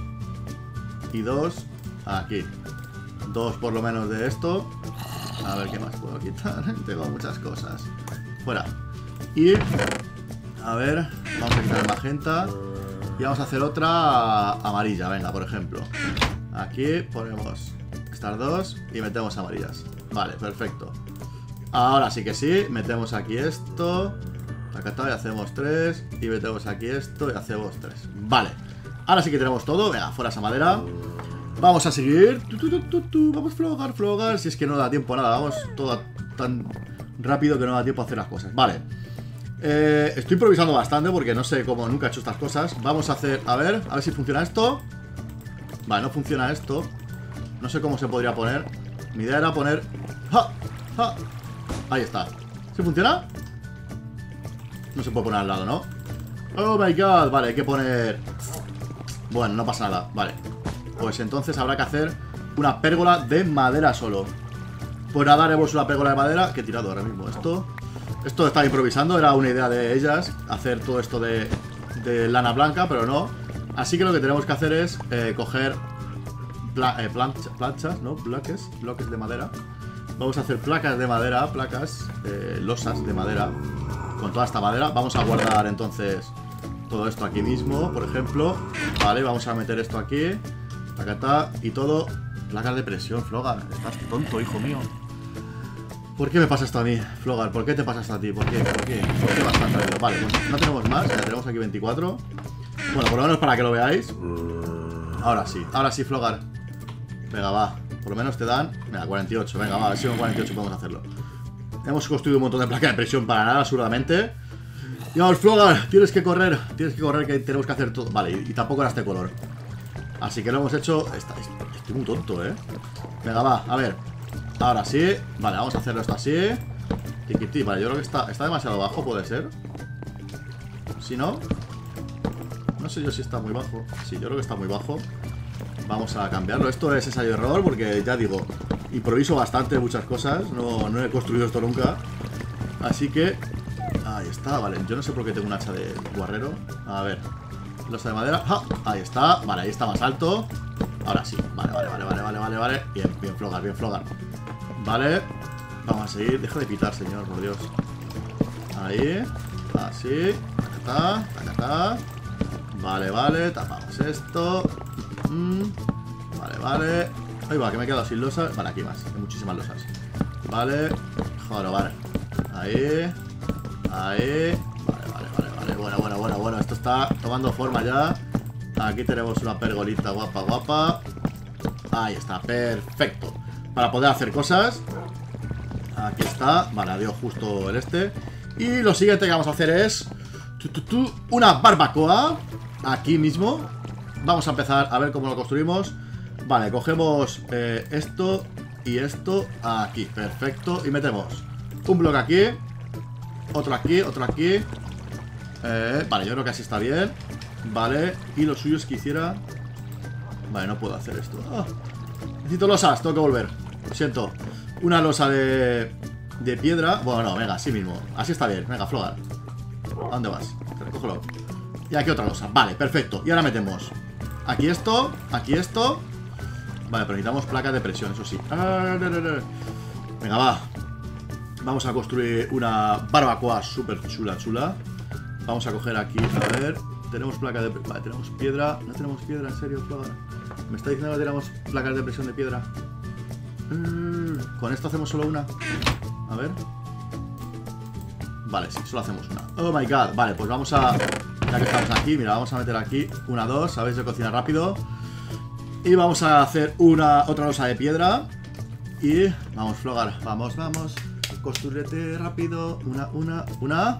Y dos... Aquí. Dos por lo menos de esto. A ver qué más puedo quitar. Tengo muchas cosas. Fuera. Y... A ver... Vamos a quitar el magenta. Y vamos a hacer otra... Amarilla, venga, por ejemplo. Aquí ponemos... Estas dos y metemos amarillas. Vale, perfecto. Ahora sí que sí, metemos aquí esto. Acá está, y hacemos tres. Y metemos aquí esto y hacemos tres. Vale, ahora sí que tenemos todo. Venga, fuera esa madera. Vamos a seguir. Tu, tu, tu, tu, tu. Vamos a flogar, flogar. Si es que no da tiempo a nada, vamos todo tan rápido que no da tiempo a hacer las cosas. Vale, eh, estoy improvisando bastante porque no sé cómo nunca he hecho estas cosas. Vamos a hacer, a ver, a ver si funciona esto. Vale, no funciona esto. No sé cómo se podría poner. Mi idea era poner... ¡Ja! ¡Ja! Ahí está. ¿Sí funciona? No se puede poner al lado, ¿no? ¡Oh, my God! Vale, hay que poner... Bueno, no pasa nada. Vale. Pues entonces habrá que hacer una pérgola de madera solo. Pues nada, haremos una pérgola de madera que he tirado ahora mismo. Esto esto estaba improvisando, era una idea de ellas, hacer todo esto de, de lana blanca, pero no. Así que lo que tenemos que hacer es eh, coger pla eh, plancha, planchas, ¿no? Bloques, bloques de madera. Vamos a hacer placas de madera, placas, eh, losas de madera con toda esta madera. Vamos a guardar entonces todo esto aquí mismo, por ejemplo. Vale, vamos a meter esto aquí. Acá está, y todo. Placas de presión, Flogar. Estás tonto, hijo mío. ¿Por qué me pasa esto a mí, Flogar? ¿Por qué te pasa esto a ti? ¿Por qué? ¿Por qué? ¿Por qué vas a traerlo? Vale, pues no tenemos más. Ya tenemos aquí veinticuatro. Bueno, por lo menos para que lo veáis. Ahora sí, ahora sí, Flogar. Venga, va. Por lo menos te dan... Venga, cuarenta y ocho. Venga, va. A ver si con cuarenta y ocho podemos hacerlo. Hemos construido un montón de placas de presión para nada, absurdamente. Y vamos, Flogar. Tienes que correr. Tienes que correr, que tenemos que hacer todo. Vale, y, y tampoco era este color. Así que lo hemos hecho... Esta, estoy muy tonto, ¿eh? Venga, va, a ver. Ahora sí. Vale, vamos a hacerlo esto así. Tiquití. Vale, yo creo que está, está demasiado bajo, puede ser. Si no... No sé yo si está muy bajo. Sí, yo creo que está muy bajo. Vamos a cambiarlo. Esto es ensayo error porque, ya digo, improviso bastante muchas cosas. No, no he construido esto nunca. Así que... Ahí está, vale. Yo no sé por qué tengo un hacha de guerrero. A ver... Losa de madera, ¡ah! Ahí está, vale, ahí está más alto. Ahora sí, vale, vale, vale, vale, vale, vale, vale. Bien, bien, Flogar, bien, Flogar. Vale, vamos a seguir. Deja de pitar, señor, por Dios. Ahí, así. Tacatá, tacatá. Vale, vale, tapamos esto. mm, Vale, vale. Ahí va, que me he quedado sin losas. Vale, aquí más, hay muchísimas losas. Vale, joder, vale. Ahí, ahí. Bueno, bueno, bueno, bueno, esto está tomando forma ya. Aquí tenemos una pergolita guapa, guapa. Ahí está, perfecto. Para poder hacer cosas. Aquí está, vale, adiós justo el este. Y lo siguiente que vamos a hacer es tu, tu, tu, una barbacoa. Aquí mismo. Vamos a empezar a ver cómo lo construimos. Vale, cogemos eh, esto y esto aquí, perfecto. Y metemos un bloque aquí. Otro aquí, otro aquí. Eh, vale, yo creo que así está bien. Vale, y lo suyo es que hiciera... Vale, no puedo hacer esto. oh. Necesito losas, tengo que volver. Lo siento. Una losa de... de piedra. Bueno, no, venga, así mismo. Así está bien, venga, Flogar. ¿A dónde vas? Te recógelo. Y aquí otra losa, vale, perfecto. Y ahora metemos aquí esto, aquí esto. Vale, pero necesitamos placas de presión, eso sí. ah, no, no, no. Venga, va. Vamos a construir una barbacoa súper chula, chula. Vamos a coger aquí, a ver. Tenemos placa de... Vale, tenemos piedra. No tenemos piedra, en serio, Flogar. Me está diciendo que tenemos placas de presión de piedra. mm, Con esto hacemos solo una. A ver. Vale, sí, solo hacemos una. Oh my god, vale, pues vamos a... Ya que estamos aquí, mira, vamos a meter aquí una, dos, sabéis de cocinar rápido. Y vamos a hacer una... Otra losa de piedra. Y... Vamos, Flogar, vamos, vamos. Construyete rápido. Una, una, una.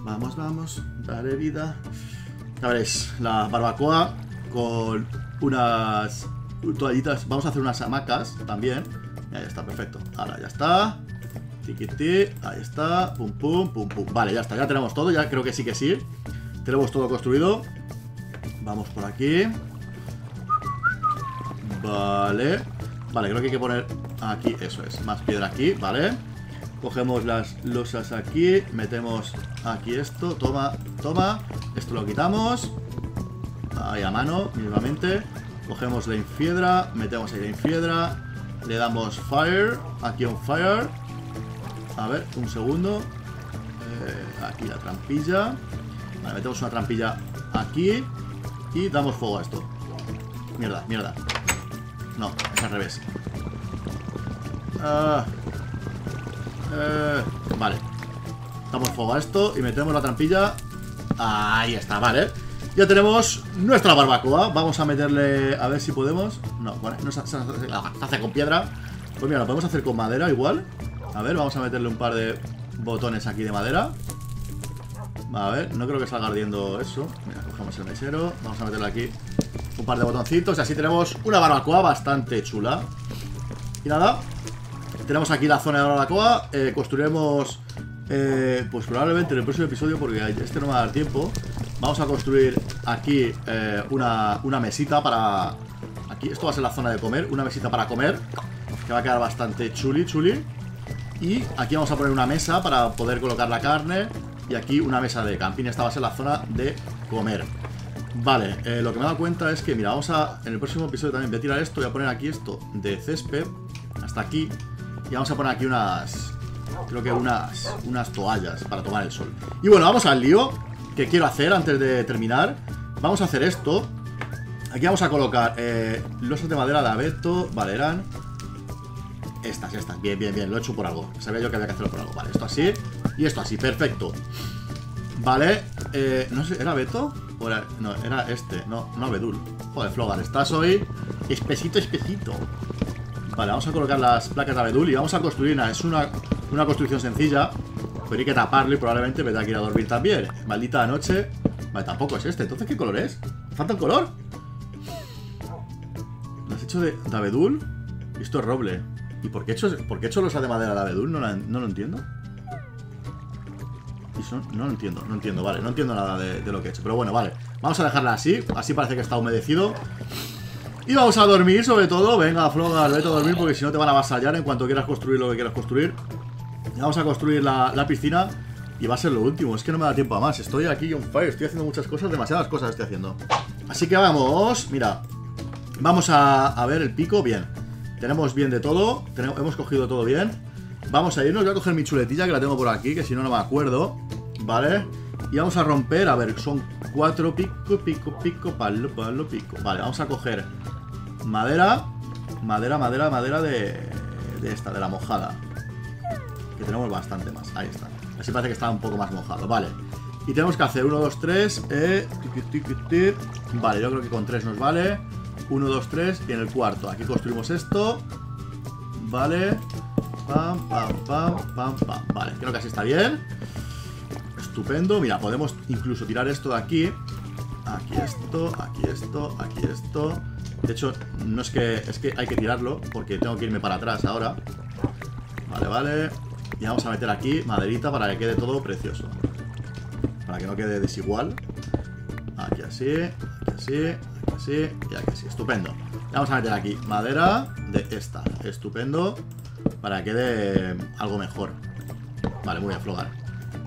Vamos, vamos, daré vida. Ya veréis, la barbacoa con unas toallitas. Vamos a hacer unas hamacas también. Ya, ya está, perfecto. Ahora ya está. Tiquití, ahí está. Pum, pum, pum, pum. Vale, ya está, ya tenemos todo. Ya creo que sí que sí. Tenemos todo construido. Vamos por aquí. Vale. Vale, creo que hay que poner aquí, eso es. Más piedra aquí, vale. Cogemos las losas aquí. Metemos aquí esto. Toma, toma. Esto lo quitamos. Ahí a mano, mismamente. Cogemos la infiedra. Metemos ahí la infiedra. Le damos fire. Aquí un fire. A ver, un segundo. eh, Aquí la trampilla. Vale, metemos una trampilla aquí. Y damos fuego a esto. Mierda, mierda. No, es al revés. Ah... Eh, vale. Damos fuego a esto y metemos la trampilla. Ahí está, vale. Ya tenemos nuestra barbacoa. Vamos a meterle, a ver si podemos. No, bueno, no se hace, se hace con piedra. Pues mira, lo podemos hacer con madera igual. A ver, vamos a meterle un par de botones aquí de madera. A ver, no creo que salga ardiendo eso. Mira, cogemos el mesero. Vamos a meterle aquí un par de botoncitos. Y así tenemos una barbacoa bastante chula. Y nada, tenemos aquí la zona de la barbacoa. eh, Construiremos eh, pues probablemente en el próximo episodio, porque este no me va a dar tiempo. Vamos a construir aquí eh, una, una mesita para... Aquí, esto va a ser la zona de comer. Una mesita para comer. que va a quedar bastante chuli, chuli. Y aquí vamos a poner una mesa para poder colocar la carne. Y aquí una mesa de camping. Esta va a ser la zona de comer. Vale, eh, lo que me he dado cuenta es que, mira, vamos a... En el próximo episodio también voy a tirar esto. Voy a poner aquí esto de césped. Hasta aquí. Y vamos a poner aquí unas... Creo que unas, unas toallas para tomar el sol. Y bueno, vamos al lío que quiero hacer antes de terminar. Vamos a hacer esto. Aquí vamos a colocar eh, losas de madera de abeto. Vale, eran... Estas, estas, bien, bien, bien, lo he hecho por algo. Sabía yo que había que hacerlo por algo, vale, esto así. Y esto así, perfecto. Vale, eh, no sé, ¿era Beto? ¿O era, no, era este, no, no Abedul? Joder, Flogar, estás hoy espesito, espesito. Vale, vamos a colocar las placas de Abedul. Y vamos a construir una, es una, una construcción sencilla. Pero hay que taparlo y probablemente me tenga que ir a dormir también. Maldita noche. Vale, tampoco es este, entonces ¿qué color es? ¿Falta un color? ¿Lo has hecho de, de Abedul? Y esto es roble. ¿Y por qué he hecho, por qué he hecho losa de madera de abedul? No, la, no lo entiendo. Y son, no lo entiendo, no entiendo, vale. No entiendo nada de, de lo que he hecho. Pero bueno, vale. Vamos a dejarla así. Así parece que está humedecido. Y vamos a dormir, sobre todo. Venga, Flogar, vete a dormir porque si no te van a avasallar en cuanto quieras construir lo que quieras construir. Y vamos a construir la, la piscina. Y va a ser lo último. Es que no me da tiempo a más. Estoy aquí on fire. Estoy haciendo muchas cosas. Demasiadas cosas estoy haciendo. Así que vamos. Mira. Vamos a, a ver el pico. Bien. Tenemos bien de todo, tenemos, hemos cogido todo bien. Vamos a irnos, voy a coger mi chuletilla que la tengo por aquí, que si no, no me acuerdo. Vale, y vamos a romper, a ver, son cuatro pico, pico, pico, palo, palo, pico. Vale, vamos a coger madera, madera, madera, madera de, de esta, de la mojada. Que tenemos bastante más, ahí está. Así parece que está un poco más mojado, vale. Y tenemos que hacer uno, dos, tres, eh, vale, yo creo que con tres nos vale. uno, dos, tres y en el cuarto. Aquí construimos esto. Vale. Pam, pam, pam, pam, pam. Vale, creo que así está bien. Estupendo. Mira, podemos incluso tirar esto de aquí. Aquí esto, aquí esto, aquí esto. De hecho, no es que... Es que hay que tirarlo porque tengo que irme para atrás ahora. Vale, vale. Y vamos a meter aquí maderita para que quede todo precioso. Para que no quede desigual. Aquí así, aquí así. Sí, ya que sí, estupendo. Vamos a meter aquí madera de esta. Estupendo. Para que quede algo mejor. Vale, muy bien, Flogar.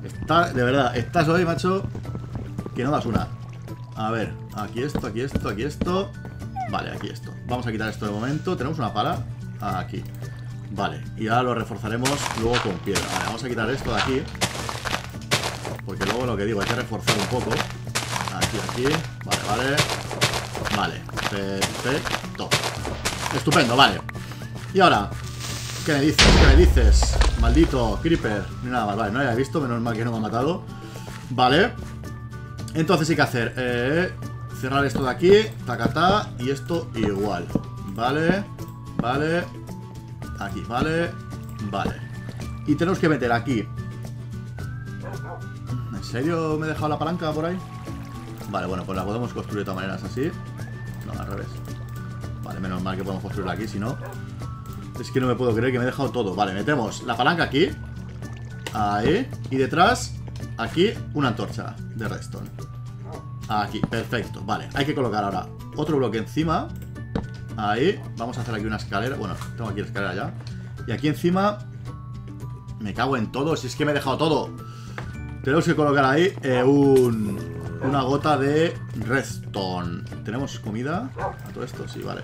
Está, de verdad, estás hoy, macho, que no das una. A ver, aquí esto, aquí esto, aquí esto. Vale, aquí esto. Vamos a quitar esto de momento, tenemos una pala. Aquí, vale. Y ahora lo reforzaremos luego con piedra. Vale, vamos a quitar esto de aquí. Porque luego lo que digo, hay que reforzar un poco. Aquí, aquí, vale, vale. Vale, perfecto. Estupendo, vale. Y ahora, ¿qué me dices? ¿Qué me dices? Maldito creeper. Ni nada más, vale, no lo había visto, menos mal que no me ha matado. Vale. Entonces hay que hacer eh, cerrar esto de aquí, tacatá. Y esto igual. Vale, vale. Aquí, vale, vale. Y tenemos que meter aquí. ¿En serio me he dejado la palanca por ahí? Vale, bueno, pues la podemos construir de todas maneras así. No, al revés. Vale, menos mal que podemos construirla aquí, si no. Es que no me puedo creer que me he dejado todo. Vale, metemos la palanca aquí. Ahí. Y detrás, aquí, una antorcha de redstone. Aquí, perfecto. Vale, hay que colocar ahora otro bloque encima. Ahí. Vamos a hacer aquí una escalera. Bueno, tengo aquí la escalera ya. Y aquí encima. Me cago en todo, si es que me he dejado todo. Tenemos que colocar ahí eh, un... Una gota de redstone. ¿Tenemos comida? ¿Todo esto? Sí, vale.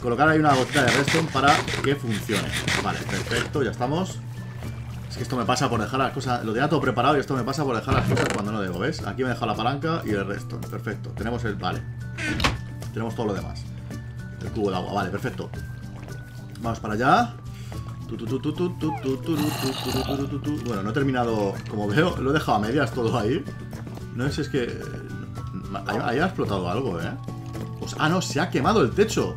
Colocar ahí una gotita de redstone para que funcione. Vale, perfecto, ya estamos. Es que esto me pasa por dejar las cosas. Lo tenía todo preparado y esto me pasa por dejar las cosas cuando no debo, ¿ves? Aquí me he dejado la palanca y el redstone, perfecto. Tenemos el... Vale. Tenemos todo lo demás. El cubo de agua, vale, perfecto. Vamos para allá. Bueno, no he terminado. Como veo, lo he dejado a medias todo ahí. No sé, es que... Ahí ha explotado algo, ¿eh? Pues, ah, no, se ha quemado el techo.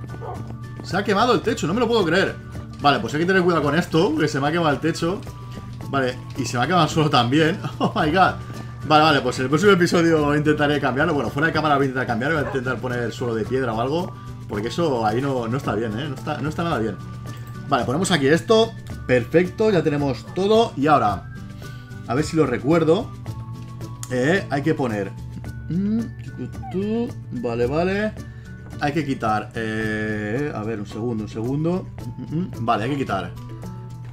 Se ha quemado el techo, no me lo puedo creer. Vale, pues hay que tener cuidado con esto, porque se me ha quemado el techo. Vale, y se me ha quemado el suelo también. Oh my god. Vale, vale, pues en el próximo episodio intentaré cambiarlo. Bueno, fuera de cámara voy a intentar cambiarlo. Voy a intentar poner el suelo de piedra o algo. Porque eso ahí no, no está bien, ¿eh? No está, no está nada bien. Vale, ponemos aquí esto. Perfecto, ya tenemos todo. Y ahora, a ver si lo recuerdo. Eh, hay que poner. Vale, vale. Hay que quitar, eh, a ver, un segundo, un segundo. Vale, hay que quitar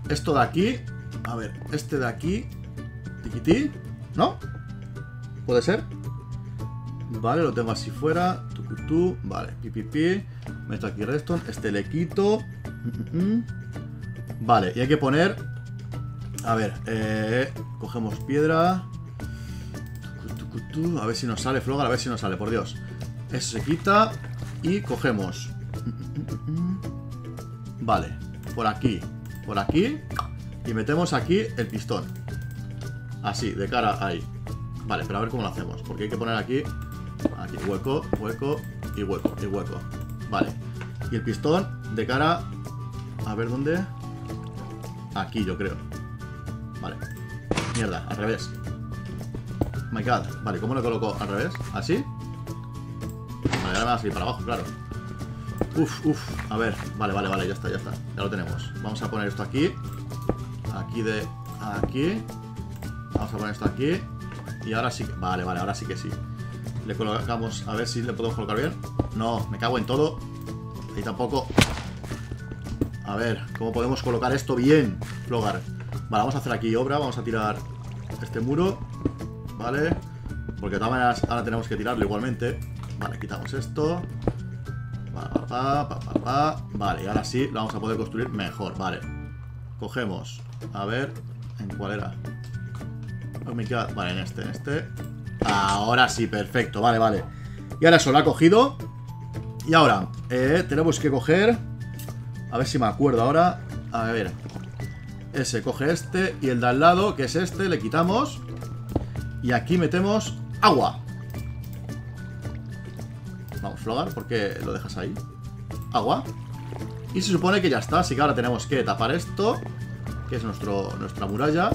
esto de aquí. A ver, este de aquí. Tiquití, ¿no? ¿Puede ser? Vale, lo tengo así fuera. Tucutú, vale, pipipi. Meto aquí redstone, este le quito. Vale, y hay que poner. A ver, eh, cogemos piedra. A ver si nos sale, Flogar, a ver si nos sale, por Dios. Eso se quita. Y cogemos. Vale, por aquí, por aquí. Y metemos aquí el pistón. Así, de cara ahí. Vale, pero a ver cómo lo hacemos, porque hay que poner aquí. Aquí, hueco, hueco. Y hueco, y hueco, vale. Y el pistón de cara. A ver dónde. Aquí yo creo. Vale, mierda, al revés. My God. Vale, ¿cómo lo coloco al revés? ¿Así? Vale, ahora así para abajo, claro. Uf, uf, a ver, vale, vale, vale, ya está, ya está. Ya lo tenemos, vamos a poner esto aquí. Aquí de... aquí. Vamos a poner esto aquí. Y ahora sí que... vale, vale, ahora sí que sí. Le colocamos, a ver si le podemos colocar bien. No, me cago en todo. Ahí tampoco. A ver, ¿cómo podemos colocar esto bien? Flogar. Vale, vamos a hacer aquí obra, vamos a tirar este muro. Vale, porque de todas maneras ahora tenemos que tirarlo igualmente. Vale, quitamos esto. Pa, pa, pa, pa, pa, pa. Vale, y ahora sí lo vamos a poder construir mejor. Vale, cogemos. A ver, ¿en cuál era? Oh, me queda... vale, en este, en este. Ahora sí, perfecto, vale, vale. Y ahora eso lo ha cogido. Y ahora, eh, tenemos que coger. A ver si me acuerdo ahora. A ver, ese coge este. Y el de al lado, que es este, le quitamos. Y aquí metemos agua. Vamos, Flogar, ¿por qué lo dejas ahí? Agua. Y se supone que ya está, así que ahora tenemos que tapar esto, que es nuestro, nuestra muralla.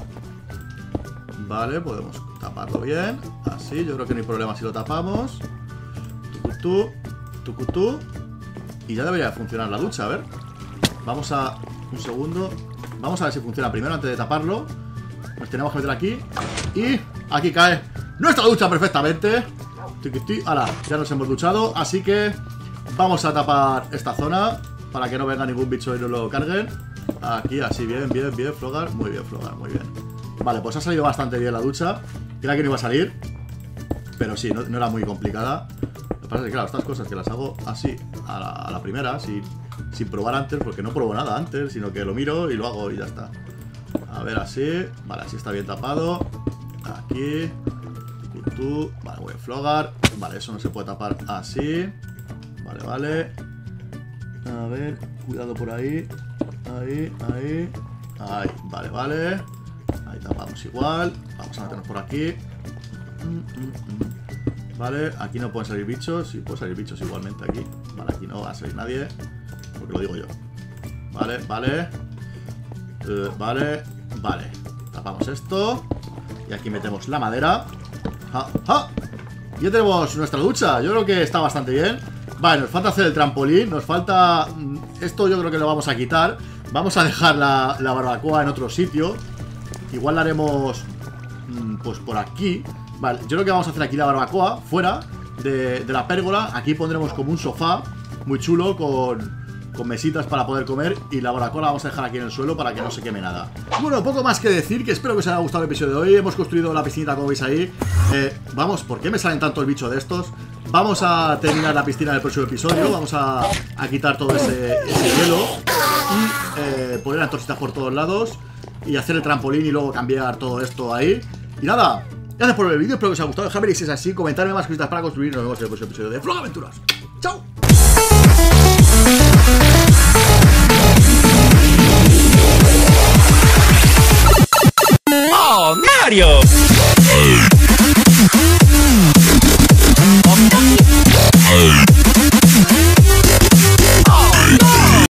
Vale, podemos taparlo bien. Así, yo creo que no hay problema si lo tapamos. Tucutú, tucutú. Y ya debería funcionar la ducha, a ver. Vamos a... un segundo. Vamos a ver si funciona primero antes de taparlo. Nos tenemos que meter aquí. Y... aquí cae nuestra ducha perfectamente. Ahora, ya nos hemos duchado. Así que vamos a tapar esta zona para que no venga ningún bicho y no lo carguen. Aquí, así, bien, bien, bien, Flogar. Muy bien, Flogar, muy bien. Vale, pues ha salido bastante bien la ducha. Creía que no iba a salir, pero sí, no, no era muy complicada. Lo que pasa es que, claro, estas cosas que las hago así a la, a la primera, sin, sin probar antes, porque no probo nada antes, sino que lo miro y lo hago y ya está. A ver, así. Vale, así está bien tapado. Aquí, tú, vale, voy a Flogar. Vale, eso no se puede tapar así. Vale, vale. A ver, cuidado por ahí. Ahí, ahí. Ahí, vale, vale. Ahí tapamos igual. Vamos a meternos por aquí. Vale, aquí no pueden salir bichos. Sí, pueden salir bichos igualmente aquí. Vale, aquí no va a salir nadie, porque lo digo yo. Vale, vale. Eh, vale, vale. Tapamos esto. Y aquí metemos la madera. ¡Ja, ja! Ya tenemos nuestra ducha. Yo creo que está bastante bien. Vale, nos falta hacer el trampolín. Nos falta... esto yo creo que lo vamos a quitar. Vamos a dejar la, la barbacoa en otro sitio. Igual la haremos... pues por aquí. Vale, yo creo que vamos a hacer aquí la barbacoa. Fuera de, de la pérgola. Aquí pondremos como un sofá muy chulo con... con mesitas para poder comer. Y la barbacoa la vamos a dejar aquí en el suelo para que no se queme nada. Bueno, poco más que decir, que espero que os haya gustado el episodio de hoy. Hemos construido la piscinita como veis ahí. eh, Vamos, ¿por qué me salen tanto el bicho de estos? Vamos a terminar la piscina del próximo episodio. Vamos a, a quitar todo ese, ese hielo. Y eh, poner antorchitas por todos lados. Y hacer el trampolín y luego cambiar todo esto ahí. Y nada, gracias por ver el vídeo, espero que os haya gustado. Dejadme si es así, comentarme más cositas para construir. Nos vemos en el próximo episodio de Flogaventuras. ¡Chao! Mario!